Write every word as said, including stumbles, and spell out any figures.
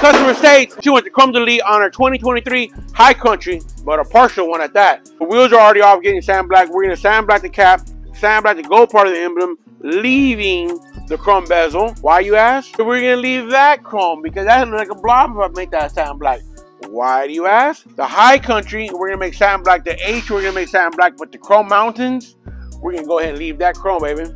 Customer states she went to Crumdley on her twenty twenty-three High Country, but a partial one at that. The wheels are already off getting sandblacked. We're going to sandblack the cap, sandblack the gold part of the emblem, leaving the chrome bezel. Why, you ask? We're going to leave that chrome because that looks like a blob if I make that sandblack. Why do you ask? The High Country, we're going to make sandblack. The H, we're going to make sandblack, but the Chrome Mountains, we're going to go ahead and leave that chrome, baby.